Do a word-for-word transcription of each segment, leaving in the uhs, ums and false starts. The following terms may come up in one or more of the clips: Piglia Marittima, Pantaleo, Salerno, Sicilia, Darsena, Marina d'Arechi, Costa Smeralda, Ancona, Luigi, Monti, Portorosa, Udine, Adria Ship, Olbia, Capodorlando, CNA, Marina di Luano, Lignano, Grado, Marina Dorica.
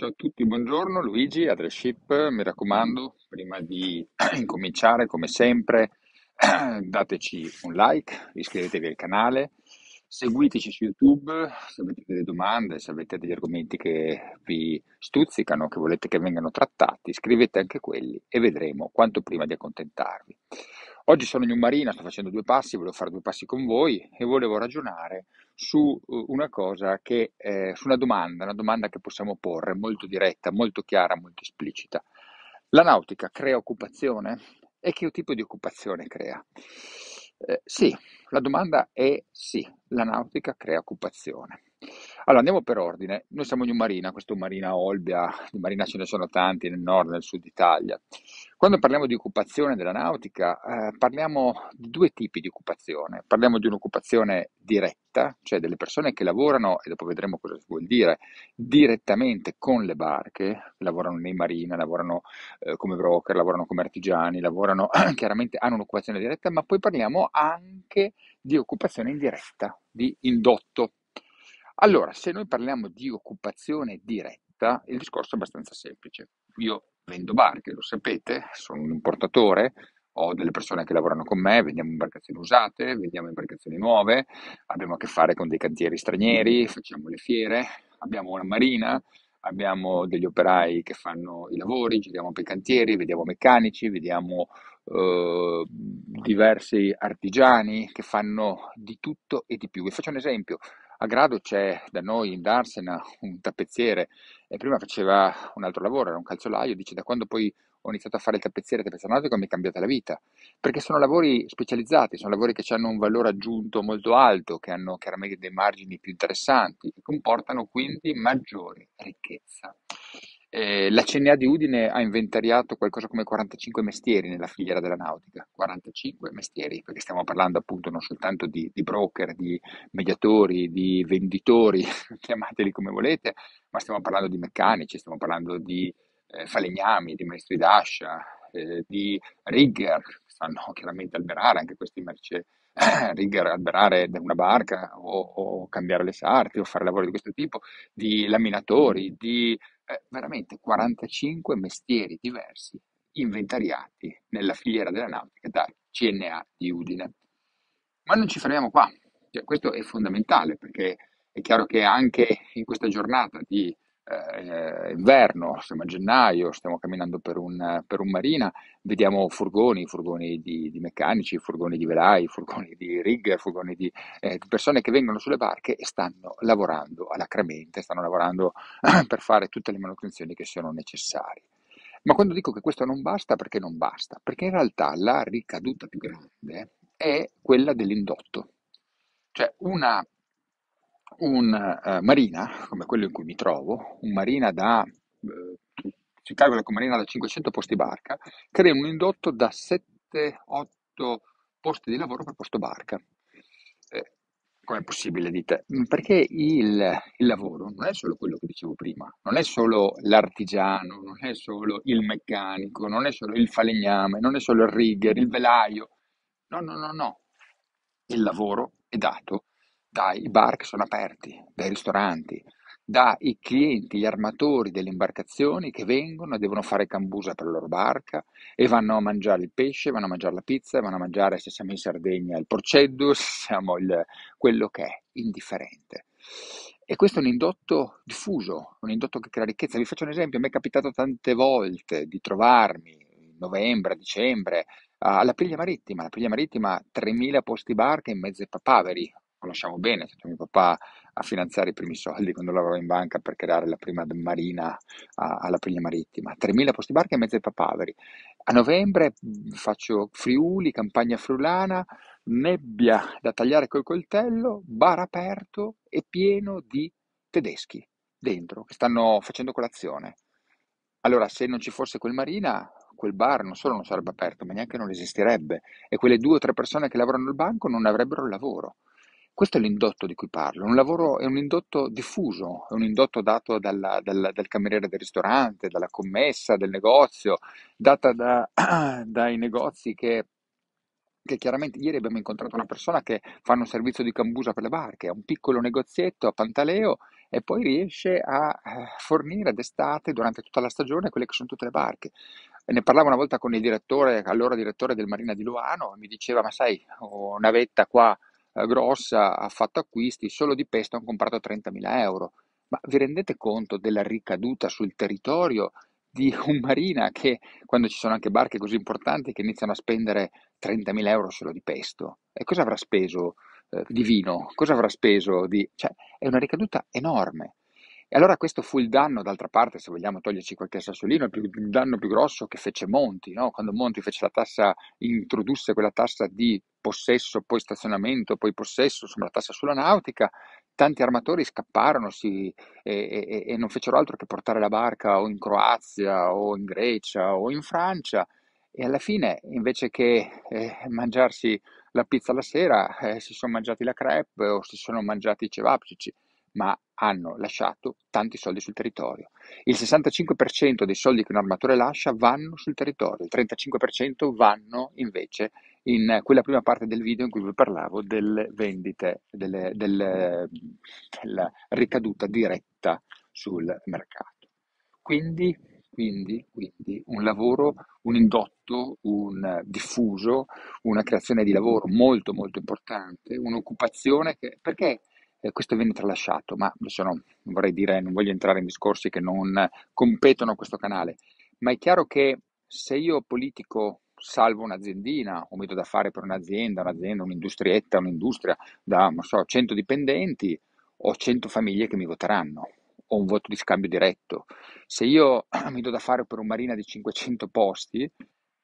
Ciao a tutti, buongiorno Luigi, Adria Ship, mi raccomando, prima di incominciare, come sempre, dateci un like, iscrivetevi al canale, seguiteci su YouTube, se avete delle domande, se avete degli argomenti che vi stuzzicano, che volete che vengano trattati, scrivete anche quelli e vedremo quanto prima di accontentarvi. Oggi sono in un marina, sto facendo due passi, volevo fare due passi con voi e volevo ragionare su una cosa che, eh, su una domanda, una domanda che possiamo porre, molto diretta, molto chiara, molto esplicita. La nautica crea occupazione? E che tipo di occupazione crea? Eh, sì, la domanda è sì, la nautica crea occupazione. Allora andiamo per ordine, noi siamo in un marina, questo è un marina Olbia, di marina ce ne sono tanti nel nord e nel sud Italia. Quando parliamo di occupazione della nautica eh, parliamo di due tipi di occupazione, parliamo di un'occupazione diretta, cioè delle persone che lavorano, e dopo vedremo cosa vuol dire, direttamente con le barche, lavorano nei marina, lavorano eh, come broker, lavorano come artigiani, lavorano chiaramente, hanno un'occupazione diretta, ma poi parliamo anche di occupazione indiretta, di indotto. Allora, se noi parliamo di occupazione diretta, il discorso è abbastanza semplice. Io vendo barche, lo sapete, sono un importatore, ho delle persone che lavorano con me, vendiamo imbarcazioni usate, vendiamo imbarcazioni nuove, abbiamo a che fare con dei cantieri stranieri, facciamo le fiere, abbiamo una marina, abbiamo degli operai che fanno i lavori, giriamo per i cantieri, vediamo meccanici, vediamo eh, diversi artigiani che fanno di tutto e di più. Vi faccio un esempio. A Grado c'è da noi in Darsena un tappezziere e prima faceva un altro lavoro, era un calzolaio, dice da quando poi ho iniziato a fare il tappezziere, tappezziere nautico mi è cambiata la vita, perché sono lavori specializzati, sono lavori che hanno un valore aggiunto molto alto, che hanno chiaramente dei margini più interessanti, che comportano quindi maggiore ricchezza. Eh, la C N A di Udine ha inventariato qualcosa come quarantacinque mestieri nella filiera della nautica, quarantacinque mestieri, perché stiamo parlando appunto non soltanto di, di broker, di mediatori, di venditori, chiamateli come volete, ma stiamo parlando di meccanici, stiamo parlando di eh, falegnami, di maestri d'ascia, eh, di rigger, che sanno chiaramente alberare, anche questi merce eh, rigger, alberare da una barca o, o cambiare le sarti o fare lavori di questo tipo, di laminatori, di Eh, veramente quarantacinque mestieri diversi inventariati nella filiera della nautica da C N A di Udine. Ma non ci fermiamo qua, cioè, questo è fondamentale perché è chiaro che anche in questa giornata di eh, inverno, siamo a gennaio, stiamo camminando per un, per un marina, vediamo furgoni, furgoni di, di meccanici, furgoni di velai, furgoni di rigger, furgoni di, eh, di persone che vengono sulle barche e stanno lavorando alacremente, stanno lavorando per fare tutte le manutenzioni che sono necessarie. Ma quando dico che questo non basta, perché non basta? Perché in realtà la ricaduta più grande è quella dell'indotto, cioè una un eh, marina come quello in cui mi trovo, un marina da eh, si calcola come marina da cinquecento posti barca, crea un indotto da sette otto posti di lavoro per posto barca. Eh, com'è possibile, dite? Perché il, il lavoro non è solo quello che dicevo prima, non è solo l'artigiano, non è solo il meccanico, non è solo il falegname, non è solo il rigger, il velaio, no no no no, il lavoro è dato dai bar che sono aperti, dai ristoranti, dai clienti, gli armatori delle imbarcazioni che vengono e devono fare cambusa per la loro barca e vanno a mangiare il pesce, vanno a mangiare la pizza, vanno a mangiare, se siamo in Sardegna, il porceddu, se siamo il, quello che è, indifferente. E questo è un indotto diffuso, un indotto che crea ricchezza. Vi faccio un esempio, a me è capitato tante volte di trovarmi in novembre, dicembre, alla Piglia Marittima, la Piglia Marittima ha tremila posti barca in mezzo ai papaveri. Conosciamo bene, è stato mio papà a finanziare i primi soldi quando lavoravo in banca per creare la prima marina a, alla Piglia Marittima. tremila posti barca in mezzo ai papaveri. A novembre faccio Friuli, campagna friulana, nebbia da tagliare col coltello, bar aperto e pieno di tedeschi dentro che stanno facendo colazione. Allora, se non ci fosse quel marina, quel bar non solo non sarebbe aperto, ma neanche non esisterebbe e quelle due o tre persone che lavorano al banco non avrebbero lavoro. Questo è l'indotto di cui parlo, un lavoro, è un indotto diffuso, è un indotto dato dalla, dalla, dal cameriere del ristorante, dalla commessa, del negozio, data da, dai negozi che, che chiaramente ieri abbiamo incontrato una persona che fa un servizio di cambusa per le barche, ha un piccolo negozietto a Pantaleo e poi riesce a fornire d'estate durante tutta la stagione quelle che sono tutte le barche. Ne parlavo una volta con il direttore, allora direttore del Marina di Luano, mi diceva: ma sai, ho una vetta qua eh, grossa, ha fatto acquisti, solo di pesca hanno comprato trentamila euro. Ma vi rendete conto della ricaduta sul territorio di un marina che, quando ci sono anche barche così importanti che iniziano a spendere trentamila euro solo di pesto, e cosa avrà speso eh, di vino, cosa avrà speso di... cioè è una ricaduta enorme. E allora questo fu il danno, d'altra parte, se vogliamo toglierci qualche sassolino, il danno più grosso che fece Monti, no? Quando Monti fece la tassa, introdusse quella tassa di possesso, poi stazionamento, poi possesso, insomma la tassa sulla nautica, tanti armatori scapparono si, e, e, e non fecero altro che portare la barca o in Croazia o in Grecia o in Francia, e alla fine, invece che eh, mangiarsi la pizza la sera, eh, si sono mangiati la crepe o si sono mangiati i cevapcici, ma hanno lasciato tanti soldi sul territorio. Il sessantacinque per cento dei soldi che un armatore lascia vanno sul territorio, il trentacinque per cento vanno invece in quella prima parte del video in cui vi parlavo delle vendite, delle, delle, della ricaduta diretta sul mercato. Quindi, quindi, quindi un lavoro, un indotto, un diffuso, una creazione di lavoro molto molto importante, un'occupazione che... perché? Eh, questo viene tralasciato, ma adesso non vorrei dire, non voglio entrare in discorsi che non competono a questo canale, ma è chiaro che se io politico salvo un'aziendina, o mi do da fare per un'azienda, un'azienda, un'industrietta, un'industria da, non so, cento dipendenti, ho cento famiglie che mi voteranno, ho un voto di scambio diretto. Se io mi do da fare per un marina di cinquecento posti,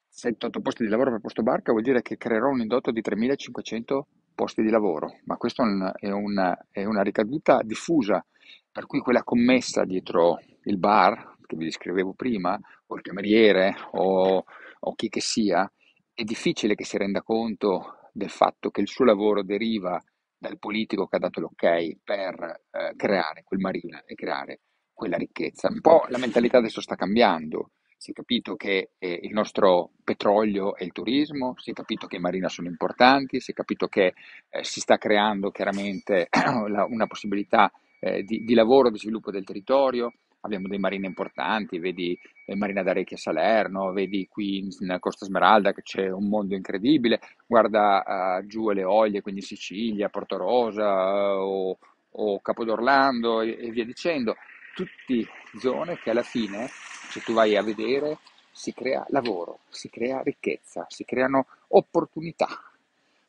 settantotto posti di lavoro per posto barca, vuol dire che creerò un indotto di tremilacinquecento posti di lavoro, ma questa è una, è una ricaduta diffusa, per cui quella commessa dietro il bar che vi descrivevo prima, o il cameriere o, o chi che sia, è difficile che si renda conto del fatto che il suo lavoro deriva dal politico che ha dato l'ok per eh, creare quel marina e creare quella ricchezza. Un po' la mentalità adesso sta cambiando. Si è capito che eh, il nostro petrolio è il turismo, si è capito che i marina sono importanti, si è capito che eh, si sta creando chiaramente la, una possibilità eh, di, di lavoro, di sviluppo del territorio. Abbiamo dei marini importanti, vedi eh, Marina d'Arechi a Salerno, vedi qui in, in Costa Smeralda che c'è un mondo incredibile, guarda eh, giù alle Olbia, quindi Sicilia, Portorosa eh, o, o Capodorlando e, e via dicendo. Tutte zone che alla fine, se tu vai a vedere, si crea lavoro, si crea ricchezza, si creano opportunità.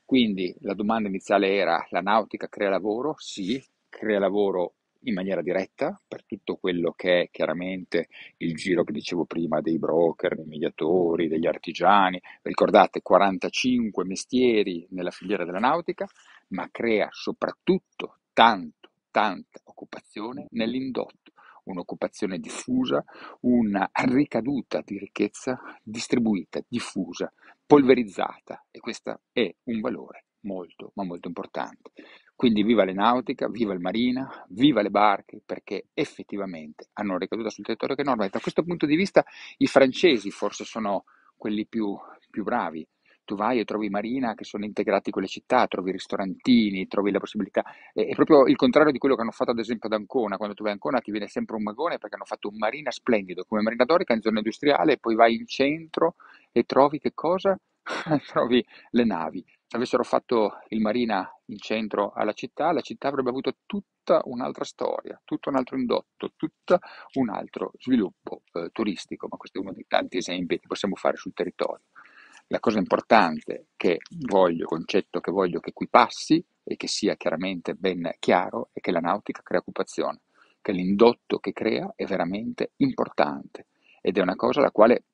Quindi la domanda iniziale era: la nautica crea lavoro? Sì, crea lavoro in maniera diretta per tutto quello che è chiaramente il giro che dicevo prima dei broker, dei mediatori, degli artigiani. Ricordate, quarantacinque mestieri nella filiera della nautica, ma crea soprattutto tanto, tanta occupazione nell'indotto. Un'occupazione diffusa, una ricaduta di ricchezza distribuita, diffusa, polverizzata, e questo è un valore molto ma molto importante. Quindi viva la nautica, viva il marina, viva le barche, perché effettivamente hanno una ricaduta sul territorio che è enorme. Da questo punto di vista i francesi forse sono quelli più, più bravi. Tu vai e trovi marina che sono integrati con le città, trovi ristorantini, trovi la possibilità, è proprio il contrario di quello che hanno fatto ad esempio ad Ancona. Quando tu vai a Ancona ti viene sempre un magone perché hanno fatto un marina splendido, come Marina Dorica in zona industriale, e poi vai in centro e trovi che cosa? Trovi le navi. Se avessero fatto il marina in centro alla città, la città avrebbe avuto tutta un'altra storia, tutto un altro indotto, tutto un altro sviluppo eh, turistico, ma questo è uno dei tanti esempi che possiamo fare sul territorio. La cosa importante che voglio, concetto che voglio che qui passi e che sia chiaramente ben chiaro, è che la nautica crea occupazione, che l'indotto che crea è veramente importante ed è una cosa alla quale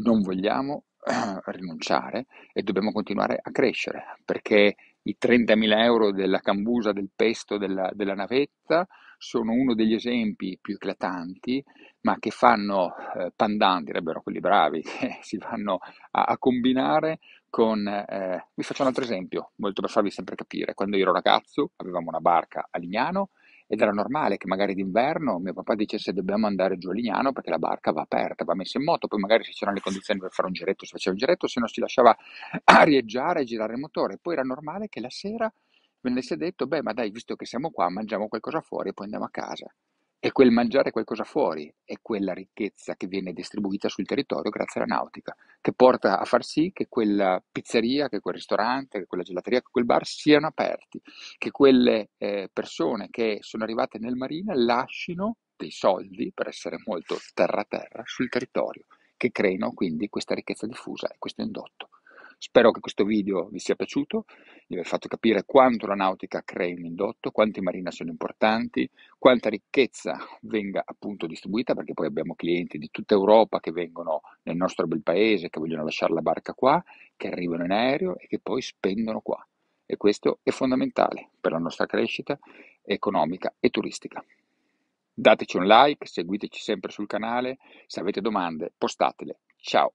non vogliamo eh, rinunciare e dobbiamo continuare a crescere, perché i trentamila euro della cambusa, del pesto, della, della navetta sono uno degli esempi più eclatanti, ma che fanno eh, pandan, direbbero quelli bravi, che si vanno a, a combinare con... Eh, vi faccio un altro esempio, molto per farvi sempre capire. Quando io ero ragazzo avevamo una barca a Lignano ed era normale che magari d'inverno mio papà dicesse: dobbiamo andare giù a Lignano perché la barca va aperta, va messa in moto, poi magari se c'erano le condizioni per fare un giretto si faceva un giretto, se no si lasciava arieggiare e girare il motore. Poi era normale che la sera Quindi si è detto, beh, ma dai, visto che siamo qua, mangiamo qualcosa fuori e poi andiamo a casa. E quel mangiare qualcosa fuori è quella ricchezza che viene distribuita sul territorio grazie alla nautica, che porta a far sì che quella pizzeria, che quel ristorante, che quella gelateria, che quel bar siano aperti, che quelle eh, persone che sono arrivate nel marina lascino dei soldi, per essere molto terra-terra, sul territorio, che creino quindi questa ricchezza diffusa e questo indotto. Spero che questo video vi sia piaciuto, vi aver fatto capire quanto la nautica crei un indotto, quante marine sono importanti, quanta ricchezza venga appunto distribuita, perché poi abbiamo clienti di tutta Europa che vengono nel nostro bel paese, che vogliono lasciare la barca qua, che arrivano in aereo e che poi spendono qua. E questo è fondamentale per la nostra crescita economica e turistica. Dateci un like, seguiteci sempre sul canale, se avete domande postatele. Ciao!